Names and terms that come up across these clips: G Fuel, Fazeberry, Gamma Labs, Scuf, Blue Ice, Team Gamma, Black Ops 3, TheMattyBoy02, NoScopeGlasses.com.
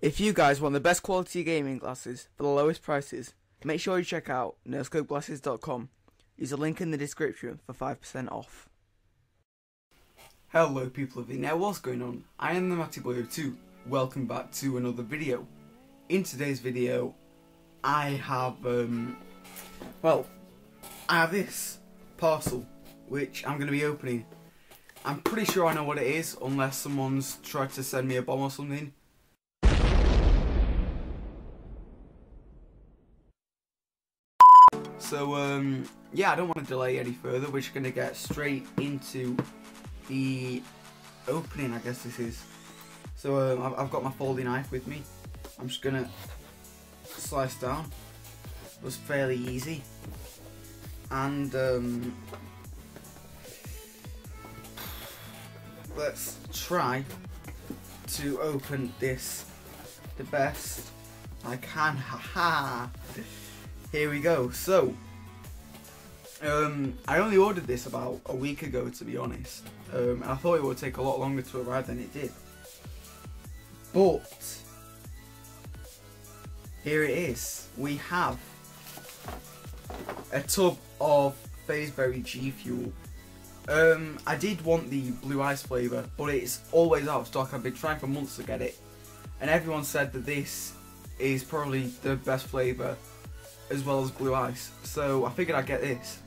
If you guys want the best quality gaming glasses for the lowest prices, make sure you check out NoScopeGlasses.com. Use the link in the description for 5% off. Hello people of the net, what's going on? I am TheMattyBoy02. Welcome back to another video. In today's video, I have, I have this parcel, which I'm going to be opening. I'm pretty sure I know what it is, unless someone's tried to send me a bomb or something. So, yeah, I don't want to delay any further. We're just going to get straight into the opening, I guess this is. So, I've got my folding knife with me. I'm just going to slice down. It was fairly easy. And, let's try to open this the best I can. Haha! Here we go. So, I only ordered this about a week ago, to be honest. And I thought it would take a lot longer to arrive than it did. But here it is. We have a tub of Fazeberry G Fuel. I did want the Blue Ice flavour, but it's always out of stock. I've been trying for months to get it, and everyone said that this is probably the best flavour, as well as Blue Ice. So I figured I'd get this.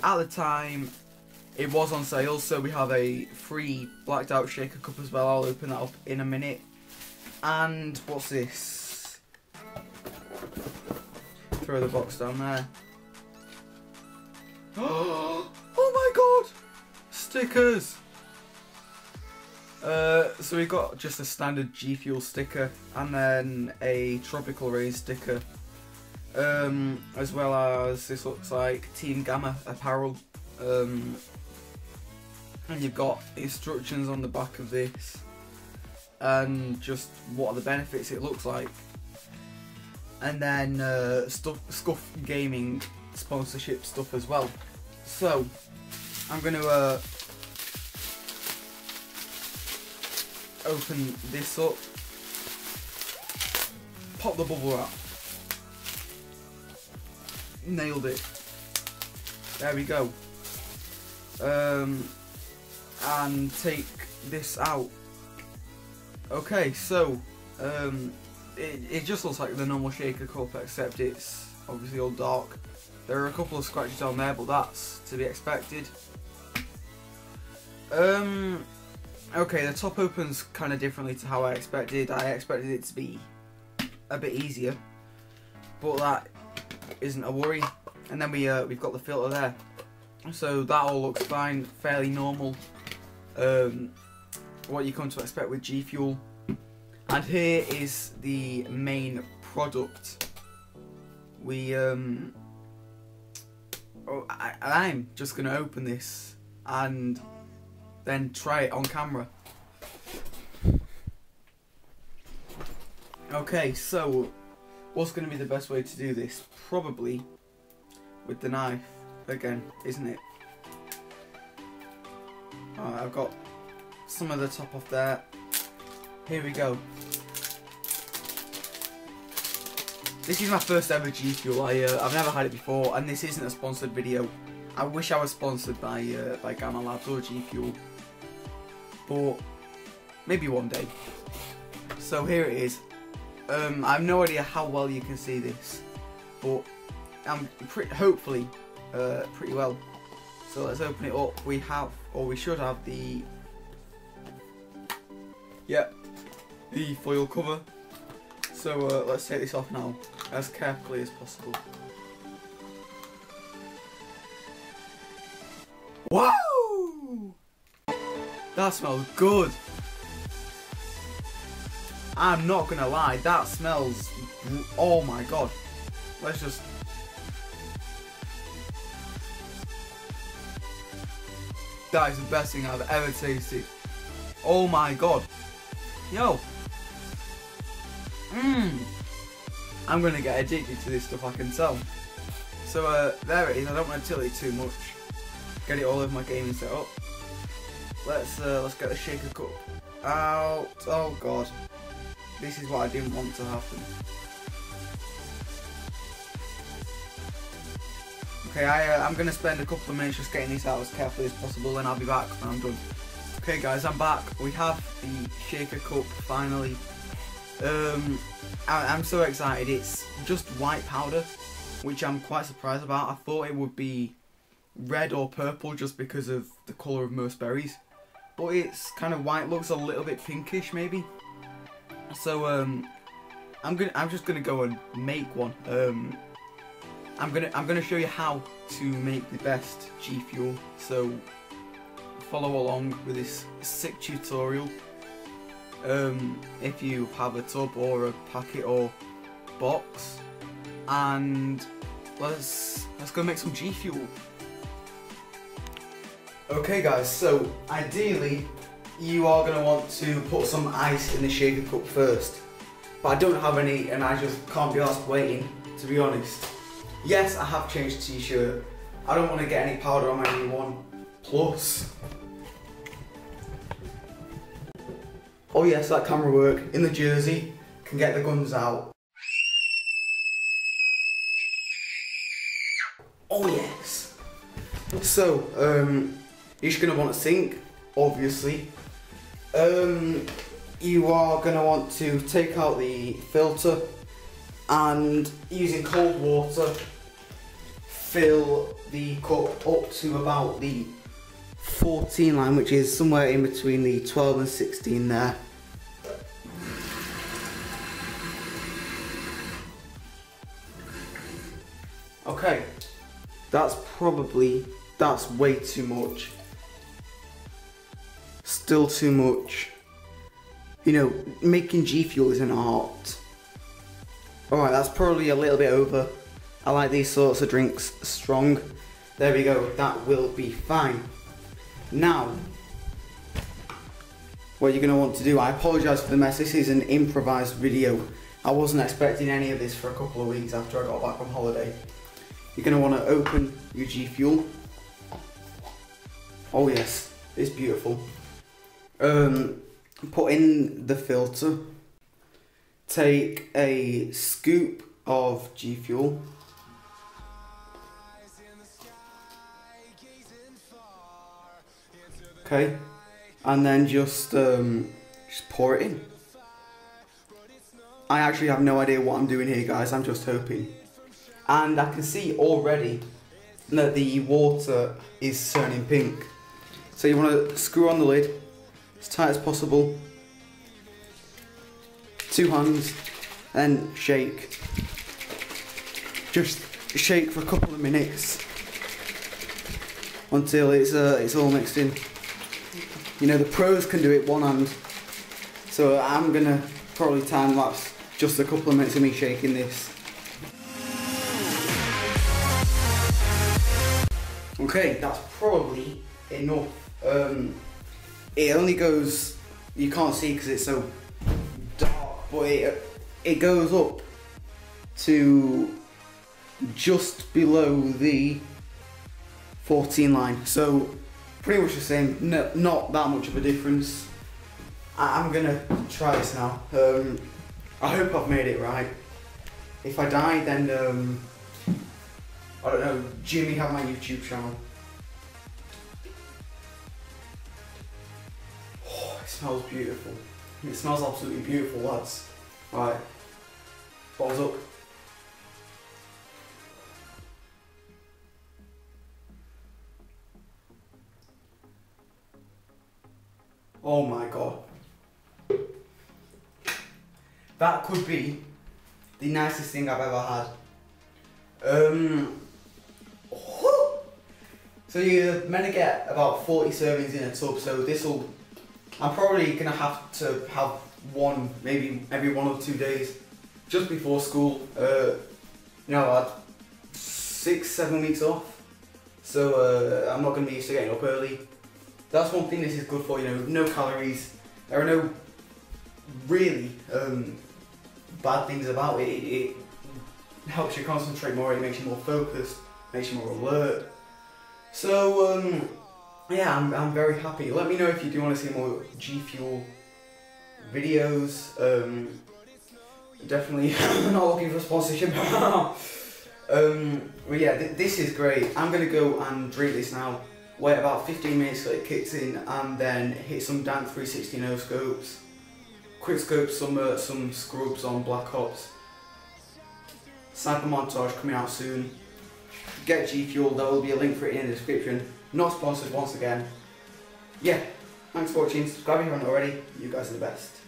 At the time, it was on sale, so we have a free blacked out shaker cup as well. I'll open that up in a minute. And what's this? Throw the box down there. Oh my god! Stickers! So we've got just a standard G Fuel sticker and then a Tropical Rain sticker. As well as, this looks like Team Gamma apparel. And you've got instructions on the back of this. And just what are the benefits it looks like. And then Scuf Gaming sponsorship stuff as well. So I'm going to open this up, pop the bubble wrap, nailed it, there we go, and take this out. Okay, so it just looks like the normal shaker cup, except it's obviously all dark. There are a couple of scratches on there, but that's to be expected. Okay, the top opens kind of differently to how I expected. I expected it to be a bit easier, but that isn't a worry. And then we've got the filter there, so that all looks fine, fairly normal. What you come to expect with G Fuel. And here is the main product. I'm just going to open this and then try it on camera. Okay, so what's going to be the best way to do this? Probably with the knife again, isn't it? Alright, I've got some of the top off there. Here we go. This is my first ever G Fuel. I've never had it before, and this isn't a sponsored video. I wish I was sponsored by Gamma Labs or G Fuel, but maybe one day. So here it is. I have no idea how well you can see this, but I'm hopefully pretty well. So let's open it up. We have, or we should have, the foil cover. So let's take this off now, as carefully as possible. Wow! That smells good. I'm not gonna lie, that smells, oh my god. Let's just, that is the best thing I've ever tasted. Oh my god. Yo. I'm gonna get addicted to this stuff, I can tell. So there it is. I don't want to tilt it too much, get it all over my gaming setup. Let's get the shaker cup out. Oh god. This is what I didn't want to happen. Okay, I'm going to spend a couple of minutes just getting this out as carefully as possible, and I'll be back when I'm done. Okay guys, I'm back. We have the Shaker Cup finally. I'm so excited. It's just white powder, which I'm quite surprised about. I thought it would be red or purple just because of the colour of most berries, but it's kind of white, looks a little bit pinkish maybe. So I'm just gonna go and make one. I'm gonna show you how to make the best G Fuel, so follow along with this sick tutorial. If you have a tub or a packet or box, and let's go make some G Fuel. Okay guys, so ideally you are going to want to put some ice in the shaker cup first, but I don't have any and I just can't be asked waiting, to be honest. Yes, I have changed the t-shirt. I don't want to get any powder on my new one. Plus, oh yes, that camera work in the jersey, can get the guns out. Oh yes. So you're just going to want to sink, obviously. You are going to want to take out the filter and, using cold water, fill the cup up to about the 14 line, which is somewhere in between the 12 and 16 there. Okay, that's way too much. Still too much. You know, making G Fuel is an art. Alright, that's probably a little bit over. I like these sorts of drinks strong. There we go, that will be fine. Now, what you're going to want to do, I apologise for the mess, this is an improvised video. I wasn't expecting any of this for a couple of weeks after I got back from holiday. You're going to want to open your G Fuel. Oh yes, it's beautiful. Put in the filter, take a scoop of G Fuel, okay, and then just pour it in. I actually have no idea what I'm doing here guys, I'm just hoping. And I can see already that the water is turning pink. So you want to screw on the lid as tight as possible, two hands, and shake. Just shake for a couple of minutes until it's all mixed in. You know, the pros can do it one hand, so I'm gonna probably time lapse just a couple of minutes of me shaking this. Okay, that's probably enough. It only goes, you can't see because it's so dark, but it goes up to just below the 14 line, so pretty much the same, no, not that much of a difference. I'm gonna try this now. I hope I've made it right. If I die, then I don't know, Jimmy have my YouTube channel. It smells beautiful. It smells absolutely beautiful, lads. Right, bottles up. Oh my god. That could be the nicest thing I've ever had. So you're meant to get about 40 servings in a tub, so this'll, I'm probably going to have one, maybe every 1 or 2 days, just before school. You know, I had 6, 7 weeks off, so I'm not going to be used to getting up early. That's one thing this is good for, you know, no calories. There are no really bad things about it. It helps you concentrate more, it makes you more focused, makes you more alert. So, yeah, I'm very happy. Let me know if you do want to see more G Fuel videos. Definitely not looking for sponsorship. But yeah, this is great. I'm going to go and drink this now. Wait about 15 minutes till it kicks in, and then hit some dank 360 no scopes. Quick scope some scrubs on Black Ops. Sniper montage coming out soon. Get G Fuel, there will be a link for it in the description. Not sponsored once again. Yeah, thanks for watching, subscribe if you haven't already. You guys are the best.